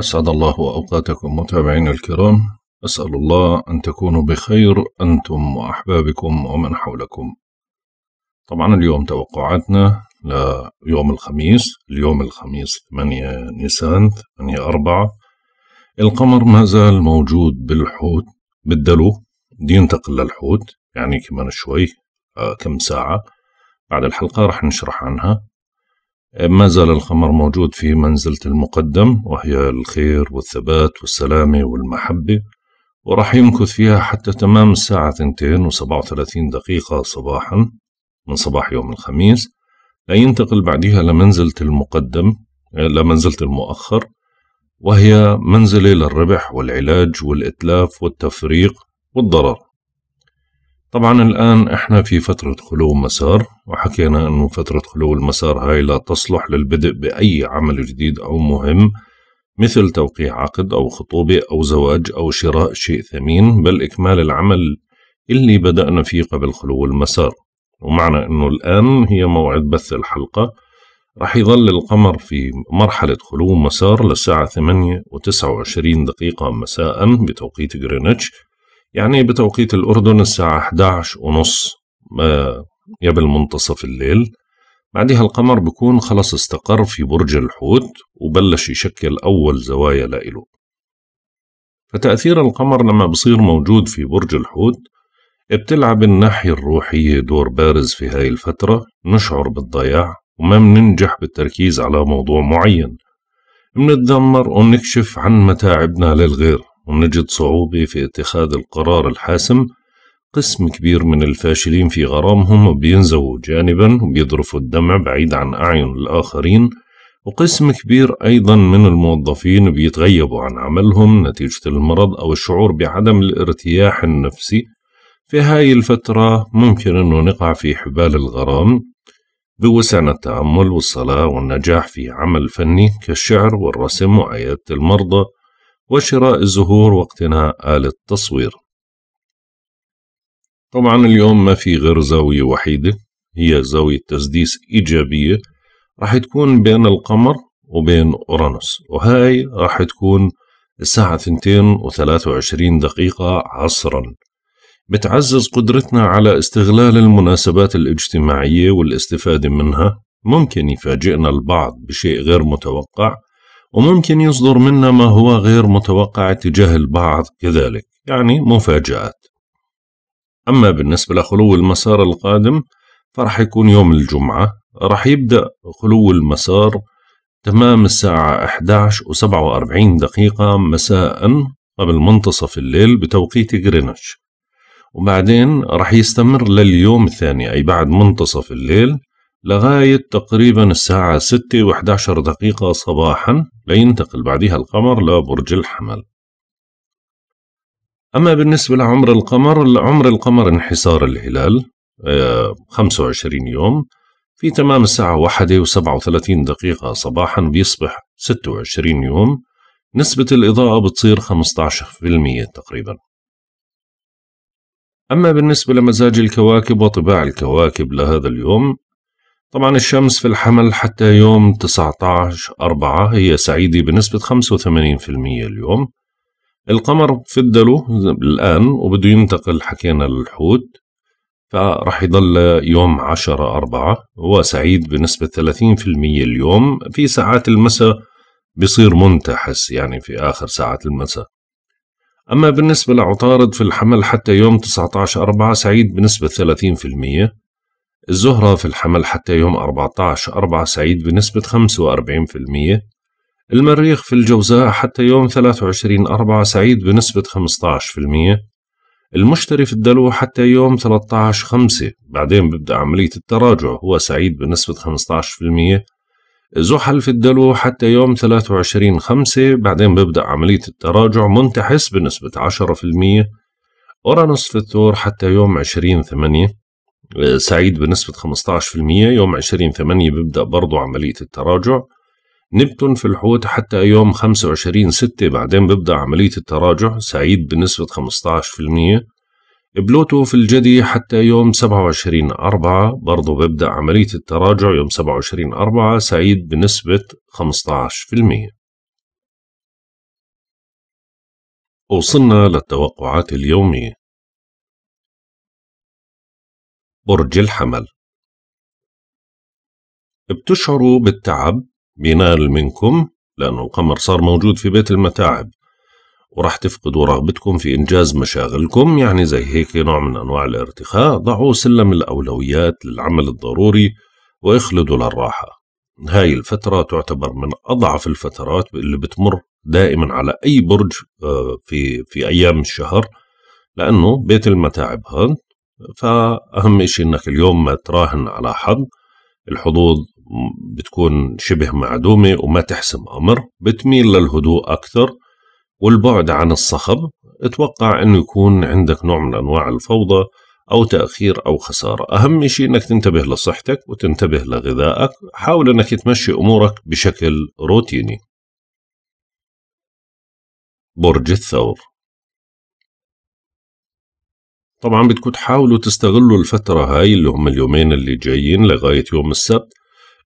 أسعد الله أوقاتكم متابعينا الكرام، أسأل الله أن تكونوا بخير أنتم وأحبابكم ومن حولكم. طبعا اليوم توقعاتنا ليوم الخميس، اليوم الخميس 8 نيسان 8/4. القمر ما زال موجود بالحوت بالدلو، دي ينتقل للحوت يعني كمان شوي كم ساعة بعد الحلقة رح نشرح عنها. ما زال القمر موجود في منزلة المقدم وهي الخير والثبات والسلامة والمحبة، وراح يمكث فيها حتى تمام الساعة 2:37 صباحا من صباح يوم الخميس، لينتقل بعدها لمنزلة المقدم لمنزلة المؤخر، وهي منزلة للربح والعلاج والإتلاف والتفريق والضرر. طبعا الآن احنا في فترة خلو مسار، وحكينا انه فترة خلو المسار هاي لا تصلح للبدء بأي عمل جديد أو مهم مثل توقيع عقد أو خطوبة أو زواج أو شراء شيء ثمين، بل إكمال العمل اللي بدأنا فيه قبل خلو المسار. ومعنى انه الآن هي موعد بث الحلقة، رح يظل القمر في مرحلة خلو مسار للساعة 8:29 مساء بتوقيت غرينتش، يعني بتوقيت الأردن الساعة 11:30 قبل منتصف الليل. بعدها القمر بكون خلص استقر في برج الحوت وبلش يشكل أول زوايا لإله. فتأثير القمر لما بصير موجود في برج الحوت بتلعب الناحية الروحية دور بارز في هاي الفترة، نشعر بالضياع وما مننجح بالتركيز على موضوع معين، منتذمر ونكشف عن متاعبنا للغير، ونجد صعوبة في اتخاذ القرار الحاسم. قسم كبير من الفاشلين في غرامهم بينزووا جانبا وبيضرفوا الدمع بعيد عن أعين الآخرين، وقسم كبير أيضا من الموظفين بيتغيبوا عن عملهم نتيجة المرض أو الشعور بعدم الارتياح النفسي. في هاي الفترة ممكن أنه نقع في حبال الغرام، بوسعنا التأمل والصلاة والنجاح في عمل فني كالشعر والرسم وعيادة المرضى وشراء الزهور واقتناء آلة تصوير. طبعا اليوم ما في غير زاوية وحيدة هي زاوية تسديس إيجابية راح تكون بين القمر وبين أورانوس، وهاي راح تكون الساعة 2:23 عصرا. بتعزز قدرتنا على استغلال المناسبات الاجتماعية والاستفادة منها. ممكن يفاجئنا البعض بشيء غير متوقع، وممكن يصدر منا ما هو غير متوقع تجاه البعض كذلك، يعني مفاجآت. أما بالنسبة لخلو المسار القادم فرح يكون يوم الجمعة، رح يبدأ خلو المسار تمام الساعة 11:47 مساء قبل منتصف الليل بتوقيت غرينتش، وبعدين رح يستمر لليوم الثاني أي بعد منتصف الليل لغاية تقريبا الساعة 6:11 صباحا، لينتقل بعدها القمر لبرج الحمل. أما بالنسبة لعمر القمر، لعمر القمر انحسار الهلال 25 يوم، في تمام الساعة 1:37 صباحا بيصبح 26 يوم، نسبة الإضاءة بتصير 15% تقريبا. أما بالنسبة لمزاج الكواكب وطباع الكواكب لهذا اليوم، طبعا الشمس في الحمل حتى يوم 19/4 هي سعيدة بنسبة 85% اليوم. القمر في الدلو الآن وبده ينتقل حكينا للحوت، فرح يضل يوم 10/4 وسعيد بنسبة 30% اليوم. في ساعات المساء بيصير منتحس يعني في آخر ساعات المساء. أما بالنسبة لعطارد في الحمل حتى يوم 19/4 سعيد بنسبة 30%. الزهرة في الحمل حتى يوم 14/4 سعيد بنسبة 45%. المريخ في الجوزاء حتى يوم 23/4 سعيد بنسبة 15%. المشتري في الدلو حتى يوم 13/5 بعدين ببدأ عملية التراجع، هو سعيد بنسبة 15%. زحل في الدلو حتى يوم 23/5 بعدين ببدأ عملية التراجع، منتحس بنسبة 10%. أورانوس في الثور حتى يوم 20/8 سعيد بنسبة 15%، يوم 20/8 ببدأ برضو عملية التراجع. نبتون في الحوت حتى يوم 25/6 بعدين ببدأ عملية التراجع، سعيد بنسبة 15%. بلوتو في الجدي حتى يوم 27/4 برضو ببدأ عملية التراجع، يوم 27/4 سعيد بنسبة 15%. وصلنا للتوقعات اليومية. برج الحمل، بتشعروا بالتعب بينال منكم لأنه القمر صار موجود في بيت المتاعب، ورح تفقدوا رغبتكم في إنجاز مشاغلكم، يعني زي هيك نوع من أنواع الارتخاء. ضعوا سلم الأولويات للعمل الضروري وإخلدوا للراحة. هاي الفترة تعتبر من أضعف الفترات اللي بتمر دائما على أي برج في أيام الشهر، لأنه بيت المتاعب هذا. فأهم إشي إنك اليوم ما تراهن على حظ، الحظوظ بتكون شبه معدومة وما تحسم أمر، بتميل للهدوء أكثر والبعد عن الصخب. اتوقع أنه يكون عندك نوع من أنواع الفوضى أو تأخير أو خسارة. أهم شيء أنك تنتبه لصحتك وتنتبه لغذائك، حاول أنك تمشي أمورك بشكل روتيني. برج الثور، طبعا بدكم تحاولوا تستغلوا الفترة هاي اللي هم اليومين اللي جايين لغاية يوم السبت،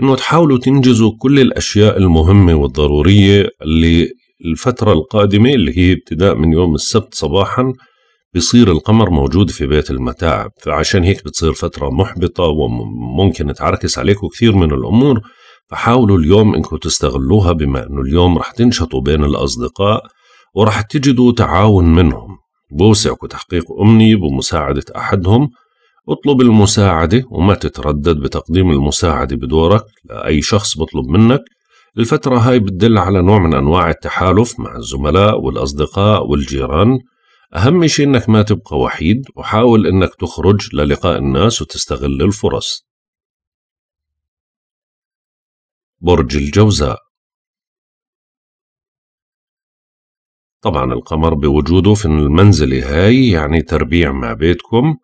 إنه تحاولوا تنجزوا كل الأشياء المهمة والضرورية اللي الفترة القادمة اللي هي ابتداء من يوم السبت صباحا. بيصير القمر موجود في بيت المتاعب، فعشان هيك بتصير فترة محبطة وممكن تعركس عليكم كثير من الأمور. فحاولوا اليوم إنكم تستغلوها، بما إنه اليوم رح تنشطوا بين الأصدقاء ورح تجدوا تعاون منهم. بوسعكم تحقيق أمنية بمساعدة أحدهم، اطلب المساعدة وما تتردد بتقديم المساعدة بدورك لأي شخص بطلب منك. الفترة هاي بتدل على نوع من أنواع التحالف مع الزملاء والأصدقاء والجيران. أهم شيء إنك ما تبقى وحيد، وحاول إنك تخرج للقاء الناس وتستغل الفرص. برج الجوزاء، طبعا القمر بوجوده في المنزلة هاي يعني تربيع مع بيتكم،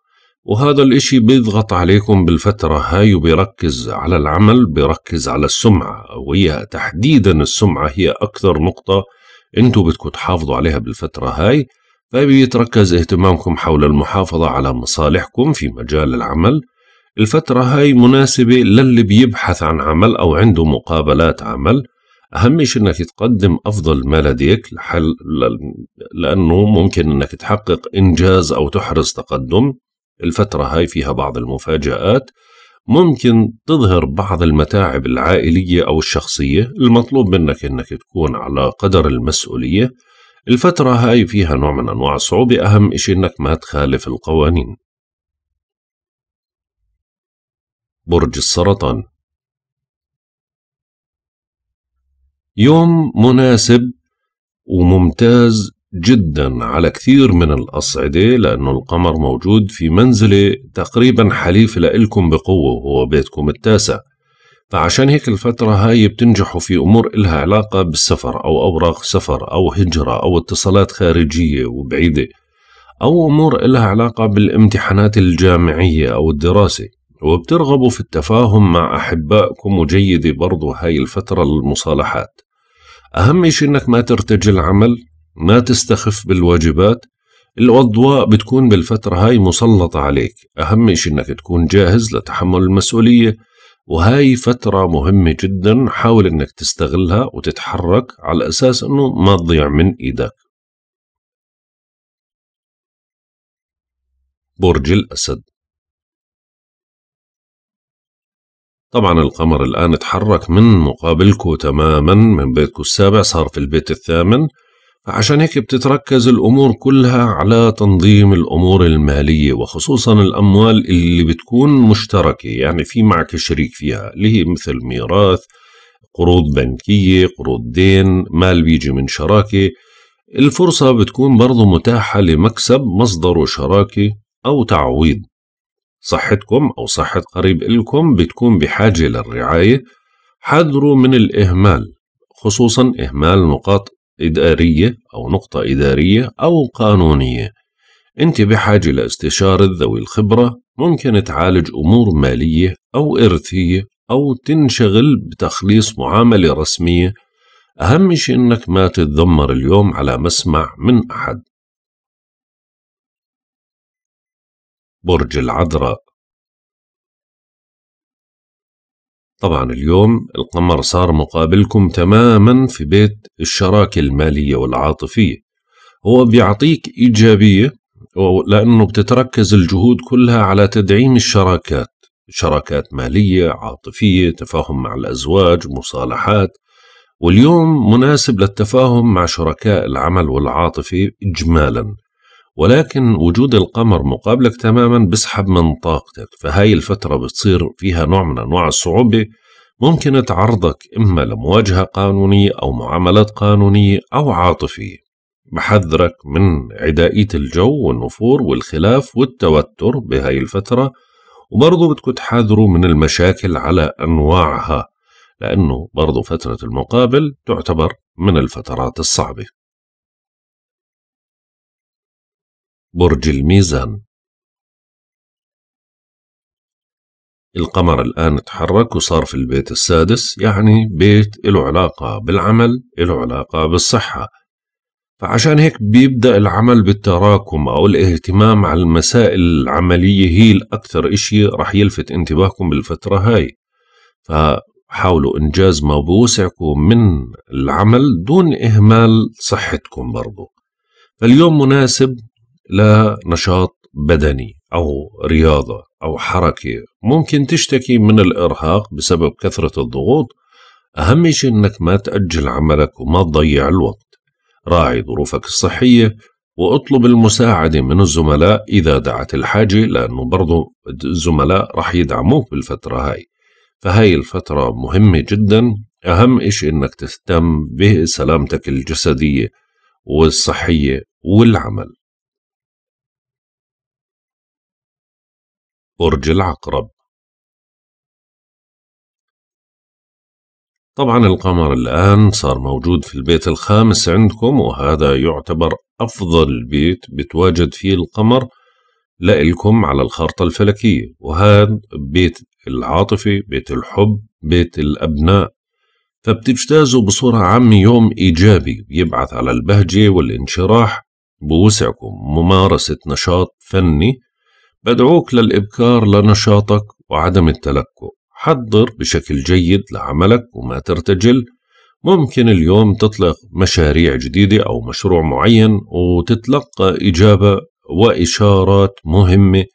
وهذا الاشي بيضغط عليكم بالفترة هاي وبيركز على العمل، بيركز على السمعة، وهي تحديدا السمعة هي أكثر نقطة انتوا بدكم تحافظوا عليها بالفترة هاي. فبيتركز اهتمامكم حول المحافظة على مصالحكم في مجال العمل. الفترة هاي مناسبة للي بيبحث عن عمل أو عنده مقابلات عمل. أهم شيء إنك تقدم أفضل ما لديك لأنه ممكن إنك تحقق إنجاز أو تحرز تقدم. الفترة هاي فيها بعض المفاجآت، ممكن تظهر بعض المتاعب العائلية أو الشخصية. المطلوب منك إنك تكون على قدر المسؤولية. الفترة هاي فيها نوع من أنواع الصعوبة، أهم إشي إنك ما تخالف القوانين. برج السرطان، يوم مناسب وممتاز جدا على كثير من الأصعدة، لأنه القمر موجود في منزلة تقريبا حليف لإلكم بقوة وهو بيتكم التاسع. فعشان هيك الفترة هاي بتنجحوا في أمور إلها علاقة بالسفر أو أوراق سفر أو هجرة أو اتصالات خارجية وبعيدة، أو أمور إلها علاقة بالامتحانات الجامعية أو الدراسة. وبترغبوا في التفاهم مع أحبائكم، وجيدة برضو هاي الفترة للمصالحات. أهم شيء إنك ما ترتجل عمل، ما تستخف بالواجبات. الأضواء بتكون بالفترة هاي مسلطة عليك، أهم شيء إنك تكون جاهز لتحمل المسؤولية. وهاي فترة مهمة جدا، حاول انك تستغلها وتتحرك على اساس انه ما تضيع من ايدك. برج الاسد، طبعا القمر الان تحرك من مقابلكم تماما، من بيتكم السابع صار في البيت الثامن. فعشان هيك بتتركز الامور كلها على تنظيم الامور الماليه، وخصوصا الاموال اللي بتكون مشتركه، يعني في معك شريك فيها، اللي هي مثل ميراث، قروض بنكيه، قروض دين، مال بيجي من شراكه. الفرصه بتكون برضه متاحه لمكسب مصدره شراكه او تعويض. صحتكم او صحه قريب إلكم بتكون بحاجه للرعايه، حذروا من الاهمال، خصوصا اهمال نقاط إدارية أو نقطة إدارية أو قانونية. أنت بحاجة لاستشارة ذوي الخبرة، ممكن تعالج أمور مالية أو إرثية أو تنشغل بتخليص معاملة رسمية. أهم شيء إنك ما تتذمر اليوم على مسمع من أحد. برج العذراء، طبعا اليوم القمر صار مقابلكم تماما في بيت الشراكة المالية والعاطفية، هو بيعطيك إيجابية لأنه بتتركز الجهود كلها على تدعيم الشراكات، شراكات مالية، عاطفية، تفاهم مع الأزواج، مصالحات. واليوم مناسب للتفاهم مع شركاء العمل والعاطفي إجمالا، ولكن وجود القمر مقابلك تماما بسحب من طاقتك، فهاي الفترة بتصير فيها نوع من أنواع الصعوبة ممكن تعرضك إما لمواجهة قانونية أو معاملات قانونية أو عاطفية. بحذرك من عدائية الجو والنفور والخلاف والتوتر بهاي الفترة، وبرضه بدكم تحذروا من المشاكل على أنواعها، لأنه برضه فترة المقابل تعتبر من الفترات الصعبة. برج الميزان. القمر الآن تحرك وصار في البيت السادس، يعني بيت له علاقة بالعمل، له علاقة بالصحة، فعشان هيك بيبدأ العمل بالتراكم أو الاهتمام على المسائل العملية، هي الأكثر إشي رح يلفت انتباهكم بالفترة هاي، فحاولوا إنجاز ما بوسعكم من العمل دون إهمال صحتكم برضو. فاليوم مناسب لنشاط بدني أو رياضة أو حركة. ممكن تشتكي من الإرهاق بسبب كثرة الضغوط، أهم شيء إنك ما تأجل عملك وما تضيع الوقت. راعي ظروفك الصحية واطلب المساعدة من الزملاء إذا دعت الحاجة، لأنه برضو الزملاء رح يدعموك بالفترة هاي، فهاي الفترة مهمة جدا. أهم إشي إنك تهتم بسلامتك الجسدية والصحية والعمل. برج العقرب. طبعا القمر الآن صار موجود في البيت الخامس عندكم، وهذا يعتبر أفضل بيت بتواجد فيه القمر لإلكم على الخارطة الفلكية، وهذا بيت العاطفة، بيت الحب، بيت الأبناء، فبتجتازوا بصورة عامة يوم إيجابي بيبعث على البهجة والانشراح. بوسعكم ممارسة نشاط فني، بدعوك للإبكار لنشاطك وعدم التلكؤ. حضر بشكل جيد لعملك وما ترتجل. ممكن اليوم تطلق مشاريع جديدة أو مشروع معين وتتلقى إجابة وإشارات مهمة.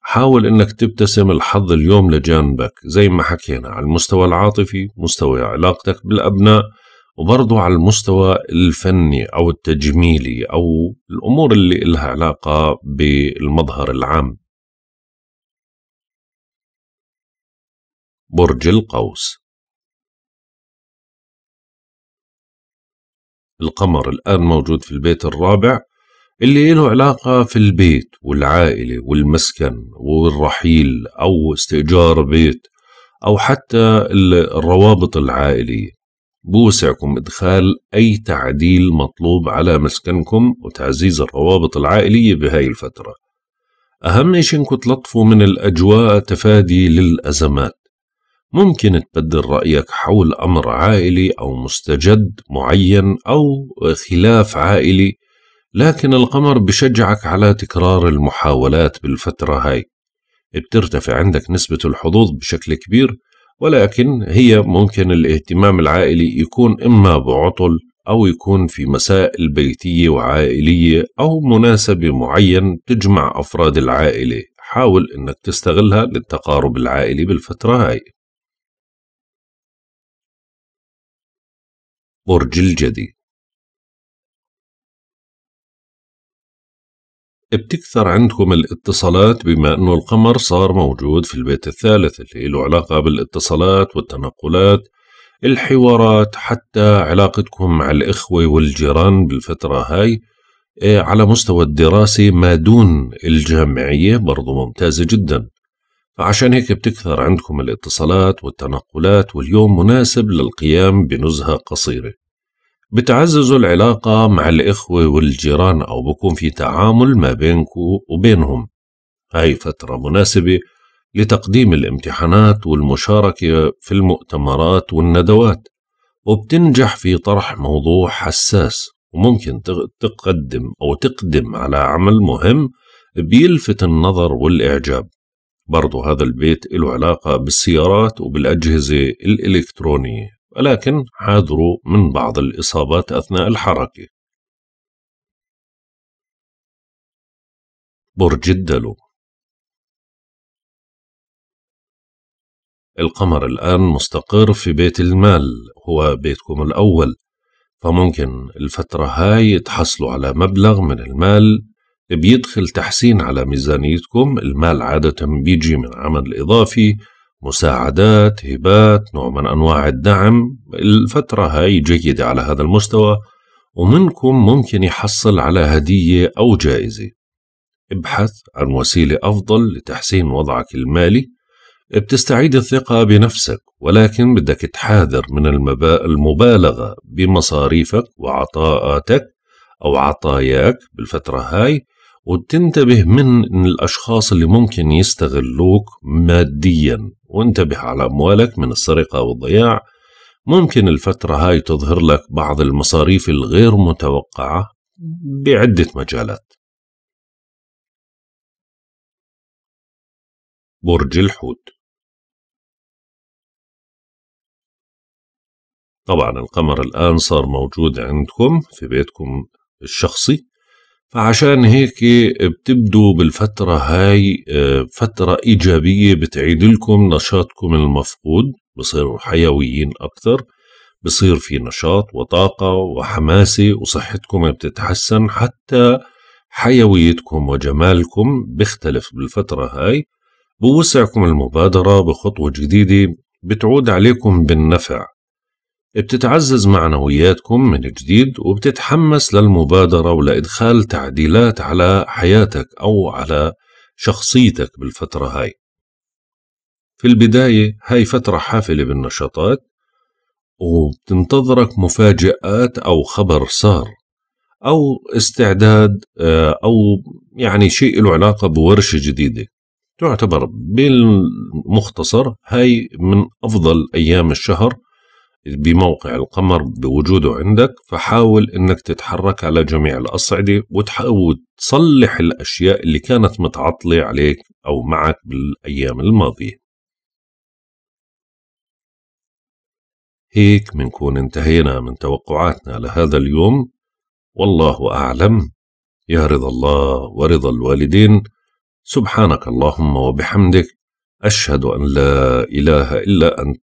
حاول أنك تبتسم الحظ اليوم لجانبك، زي ما حكينا على المستوى العاطفي، مستوى علاقتك بالأبناء، وبرضو على المستوى الفني أو التجميلي أو الأمور اللي لها علاقة بالمظهر العام. برج القوس. القمر الآن موجود في البيت الرابع، اللي له علاقة في البيت والعائلة والمسكن والرحيل أو استئجار بيت أو حتى الروابط العائلية. بوسعكم إدخال أي تعديل مطلوب على مسكنكم وتعزيز الروابط العائلية بهاي الفترة. أهم شيء إنكم تلطفوا من الأجواء تفادي للأزمات. ممكن تبدل رأيك حول أمر عائلي أو مستجد معين أو خلاف عائلي، لكن القمر بشجعك على تكرار المحاولات بالفترة هاي. بترتفع عندك نسبة الحظوظ بشكل كبير، ولكن هي ممكن الاهتمام العائلي يكون إما بعطل أو يكون في مسائل بيتية وعائلية أو مناسبة معين تجمع أفراد العائلة. حاول إنك تستغلها للتقارب العائلي بالفترة هاي. برج الجدي. بتكثر عندكم الاتصالات بما أنه القمر صار موجود في البيت الثالث، اللي له علاقة بالاتصالات والتنقلات، الحوارات، حتى علاقتكم مع الإخوة والجيران بالفترة هاي. على مستوى الدراسة ما دون الجامعية برضو ممتازة جدا، فعشان هيك بتكثر عندكم الاتصالات والتنقلات، واليوم مناسب للقيام بنزهة قصيرة. بتعززوا العلاقة مع الإخوة والجيران أو بكون في تعامل ما بينكم وبينهم. هاي فترة مناسبة لتقديم الامتحانات والمشاركة في المؤتمرات والندوات، وبتنجح في طرح موضوع حساس، وممكن تقدم على عمل مهم بيلفت النظر والإعجاب. برضو هذا البيت له علاقة بالسيارات وبالأجهزة الإلكترونية، ولكن حاذروا من بعض الإصابات أثناء الحركة. برج الدلو. القمر الآن مستقر في بيت المال، هو بيتكم الأول، فممكن الفترة هاي تحصلوا على مبلغ من المال بيدخل تحسين على ميزانيتكم. المال عادة بيجي من عمل إضافي، مساعدات، هبات، نوع من أنواع الدعم. الفترة هاي جيدة على هذا المستوى، ومنكم ممكن يحصل على هدية أو جائزة. ابحث عن وسيلة أفضل لتحسين وضعك المالي. بتستعيد الثقة بنفسك، ولكن بدك تحاذر من المبالغة بمصاريفك وعطاءاتك أو عطاياك بالفترة هاي، وتنتبه من الأشخاص اللي ممكن يستغلوك ماديا، وانتبه على أموالك من السرقة والضياع. ممكن الفترة هاي تظهر لك بعض المصاريف الغير متوقعة بعدة مجالات. برج الحوت. طبعا القمر الآن صار موجود عندكم في بيتكم الشخصي، فعشان هيك بتبدو بالفترة هاي فترة إيجابية بتعيد لكم نشاطكم المفقود، بصيروا حيويين أكثر، بصير في نشاط وطاقة وحماسة، وصحتكم بتتحسن، حتى حيويتكم وجمالكم بيختلف بالفترة هاي. بوسعكم المبادرة بخطوة جديدة بتعود عليكم بالنفع، بتتعزز معنوياتكم من جديد، وبتتحمس للمبادرة ولإدخال تعديلات على حياتك أو على شخصيتك بالفترة هاي. في البداية هاي فترة حافلة بالنشاطات، وبتنتظرك مفاجآت أو خبر سار أو استعداد أو يعني شيء له علاقة بورشة جديدة. تعتبر بالمختصر هاي من أفضل أيام الشهر بموقع القمر بوجوده عندك، فحاول إنك تتحرك على جميع الأصعدة وتصلح الأشياء اللي كانت متعطلة عليك أو معك بالأيام الماضية. هيك منكون انتهينا من توقعاتنا لهذا اليوم، والله أعلم. يا رضا الله ورضا الوالدين. سبحانك اللهم وبحمدك، أشهد أن لا إله إلا أنت،